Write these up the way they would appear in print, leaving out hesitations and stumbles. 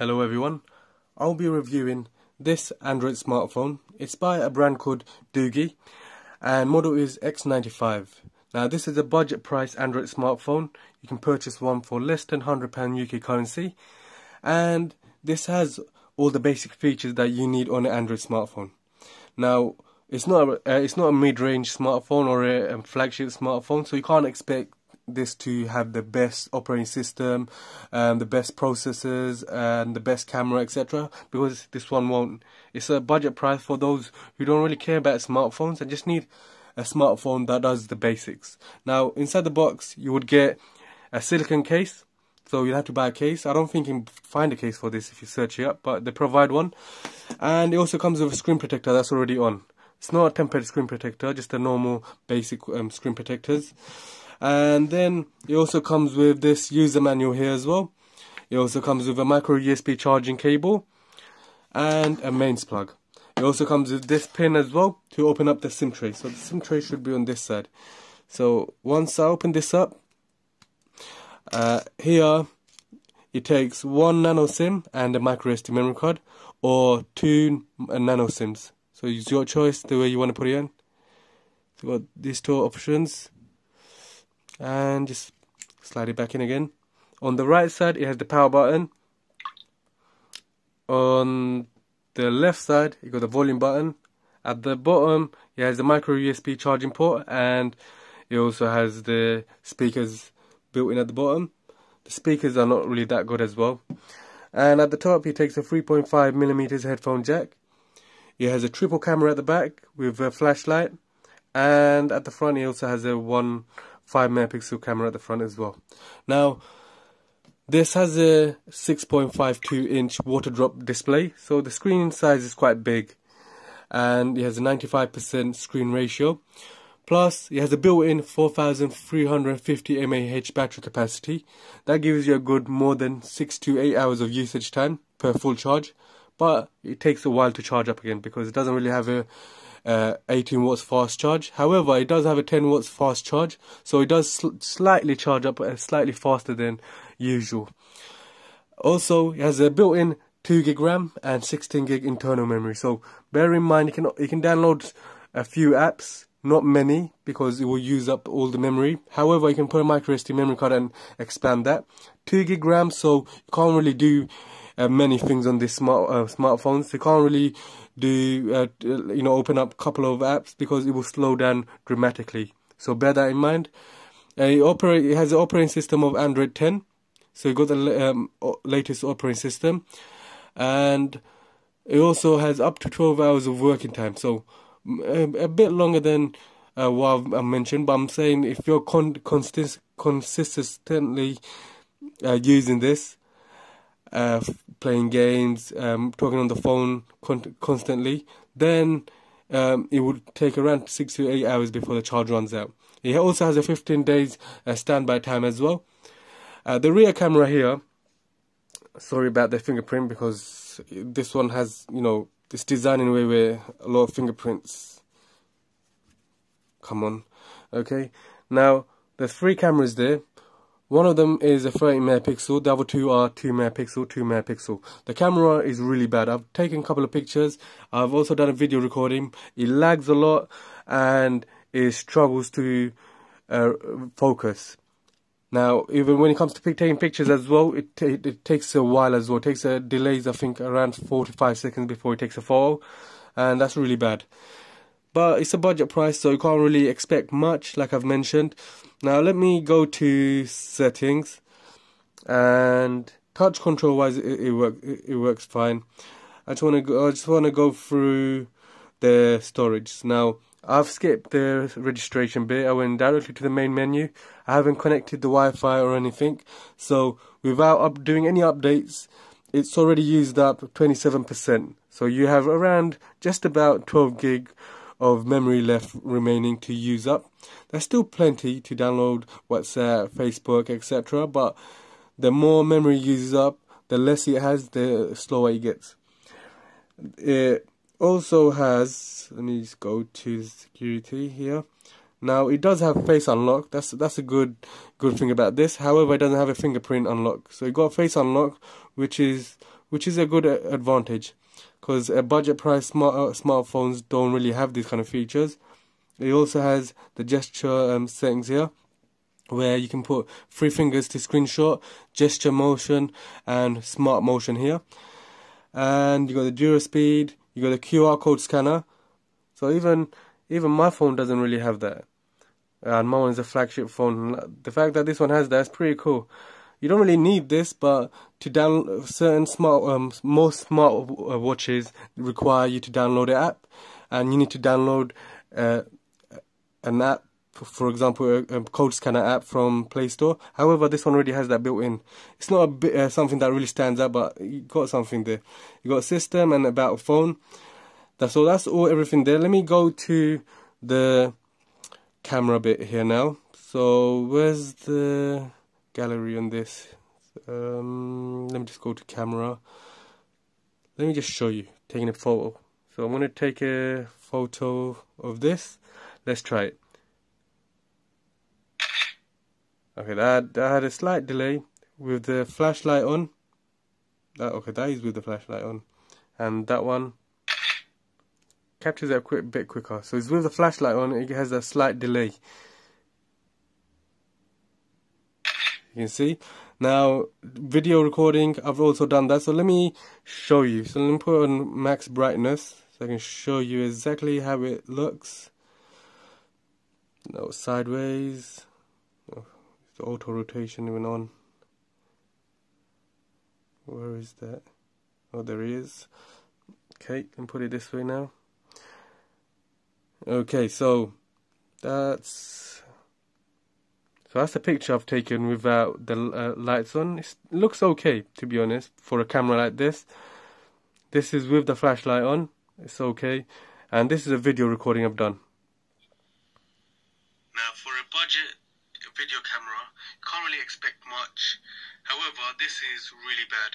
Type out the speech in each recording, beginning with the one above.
Hello everyone, I'll be reviewing this Android smartphone. It's by a brand called Doogee and model is X95. Now this is a budget price Android smartphone. You can purchase one for less than £100 UK currency, and this has all the basic features that you need on an Android smartphone. Now it's not a mid-range smartphone or a flagship smartphone, so you can't expect this to have the best operating system, the best processors and the best camera, etc., because this one won't. It's a budget price for those who don't really care about smartphones and just need a smartphone that does the basics. Now inside the box you would get a silicone case, so you'll have to buy a case. I don't think you can find a case for this if you search it up, but they provide one, and it also comes with a screen protector that's already on. It's not a tempered screen protector, just a normal basic screen protectors. And then it also comes with this user manual here as well. It also comes with a micro USB charging cable and a mains plug. It also comes with this pin as well to open up the SIM tray. So the SIM tray should be on this side. So once I open this up, here it takes 1 nano SIM and a micro SD memory card, or 2 nano SIMs. So it's your choice the way you want to put it in. So you've got these two options. And just slide it back in again. On the right side it has the power button. On the left side you got the volume button. At the bottom it has the micro USB charging port, and it also has the speakers built in at the bottom. The speakers are not really that good as well. And at the top it takes a 3.5mm headphone jack. It has a triple camera at the back with a flashlight, and at the front it also has a 5 megapixel camera at the front as well. Now this has a 6.52 inch water drop display, so the screen size is quite big, and it has a 95% screen ratio. Plus it has a built-in 4350 mAh battery capacity. That gives you a good more than 6 to 8 hours of usage time per full charge, but it takes a while to charge up again because it doesn't really have a 18 watts fast charge. However, it does have a 10 watts fast charge, so it does slightly charge up, slightly faster than usual. Also, it has a built-in 2GB RAM and 16GB internal memory. So bear in mind, you can download a few apps, not many, because it will use up all the memory. However, you can put a micro SD memory card and expand that. 2GB RAM, so you can't really do many things on these smartphones. You can't really do open up a couple of apps because it will slow down dramatically, so bear that in mind. It has the operating system of Android 10, so you got the latest operating system, and it also has up to 12 hours of working time, so a bit longer than what I mentioned, but I'm saying if you're consistently using this, playing games, talking on the phone constantly, then it would take around 6 to 8 hours before the charge runs out. It also has a 15 days standby time as well. The rear camera here, sorry about the fingerprint, because this one has, this design in a way where a lot of fingerprints come on. Okay, now there's 3 cameras there. One of them is a 30 megapixel, the other two are 2 megapixel, 2 megapixel. The camera is really bad. I've taken a couple of pictures, I've also done a video recording. It lags a lot and it struggles to focus. Now, even when it comes to taking pictures as well, it takes a while as well. It takes delays, I think, around 45 seconds before it takes a photo, and that's really bad. But it's a budget price, so you can't really expect much, like I've mentioned. Now let me go to settings, and touch control wise it works fine. I just want to go through the storage. Now I've skipped the registration bit. I went directly to the main menu. I haven't connected the Wi-Fi or anything, so without doing any updates, it's already used up 27%. So you have around just about 12 GB of memory left remaining to use up. There's still plenty to download WhatsApp, Facebook, etc., but the more memory uses up, the less it has, the slower it gets. It also has, let me just go to security here. Now it does have face unlock. That's a good thing about this. However, it doesn't have a fingerprint unlock. So you got face unlock, which is which is a good advantage, because budget price smartphones don't really have these kind of features. It also has the gesture settings here, where you can put three fingers to screenshot, gesture motion, and smart motion here. And you got the gyro speed, you got the QR code scanner. So even my phone doesn't really have that, and my one is a flagship phone. The fact that this one has that is pretty cool. You don't really need this, but to download certain most smart watches require you to download an app, and you need to download an app, for example a code scanner app from Play Store. However, this one already has that built in. It's not a bit, something that really stands out, but you got something there. You got a system and about a phone. That's all everything there. Let me go to the camera bit here now. So where's the gallery on this? Let me just go to camera. Let me just show you taking a photo. So I'm going to take a photo of this. Let's try it. Okay, that had a slight delay with the flashlight on. That is with the flashlight on, and that one captures it a bit quicker. So it's with the flashlight on, it has a slight delay. You can see now video recording. I've also done that, so let me show you. So let me put on max brightness so I can show you exactly how it looks. No, sideways. Auto rotation even on. Where is that? Oh, there he is. Okay, and put it this way now. Okay, so that's a picture I've taken without the lights on. It looks okay, to be honest, for a camera like this. This is with the flashlight on. It's okay, and this is a video recording I've done. Now, for a budget video camera, you can't really expect much. However, this is really bad.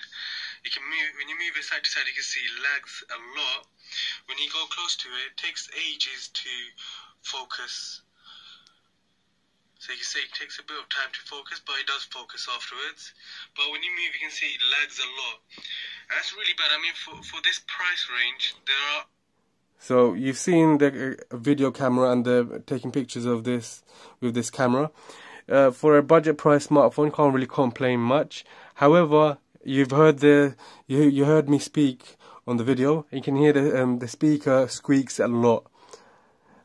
You can move, when you move it side to side, you can see it lags a lot. When you go close to it, it takes ages to focus. So you can see it takes a bit of time to focus, but it does focus afterwards. But when you move, you can see it lags a lot, and that's really bad. I mean, for this price range, there are. So you've seen the video camera and the taking pictures of this with this camera. For a budget price smartphone, can't really complain much. However, you've heard you heard me speak on the video. You can hear the speaker squeaks a lot.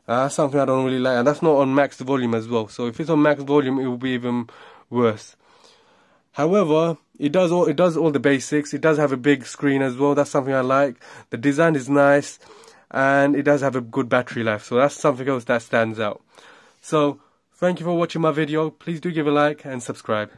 That's something I don't really like, and that's not on max volume as well. So if it's on max volume, it will be even worse. However, it does all the basics. It does have a big screen as well. That's something I like. The design is nice, and it does have a good battery life, so that's something else that stands out. So thank you for watching my video. Please do give a like and subscribe.